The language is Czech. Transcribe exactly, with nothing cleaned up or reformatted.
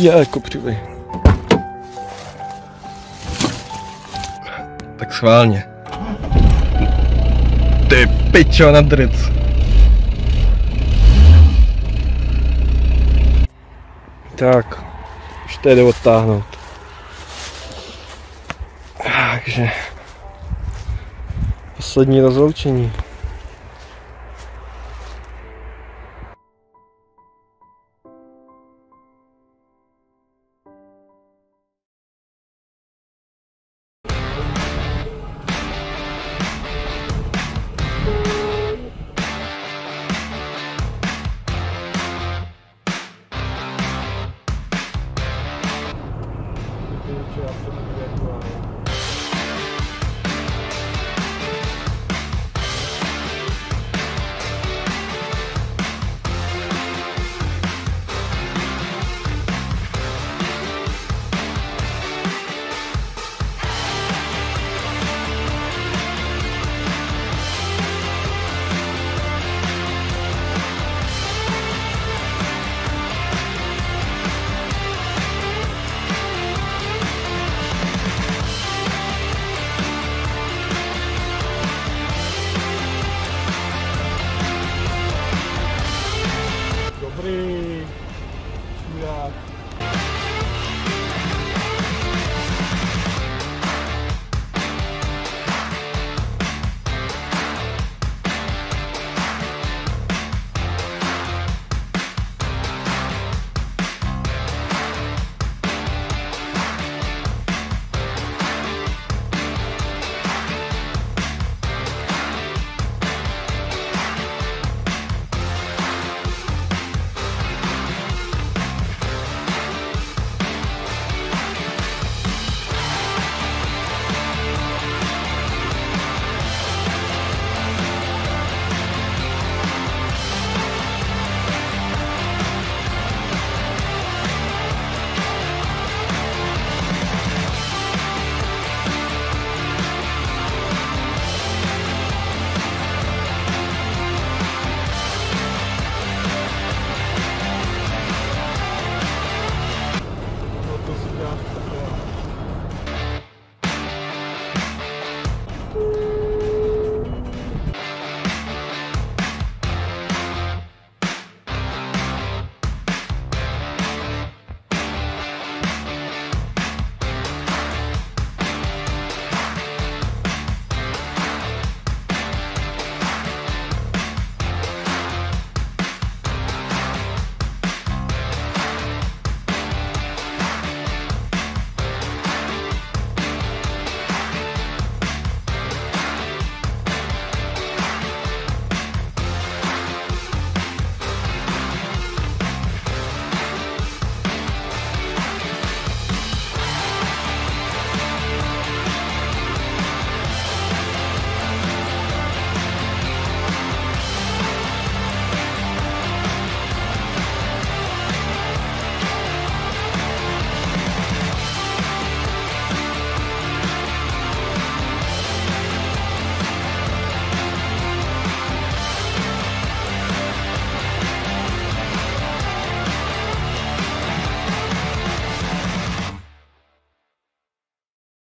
Jako přibej. Tak schválně. Ty pičo na dric. Tak, už to jde odtáhnout. Takže poslední rozloučení.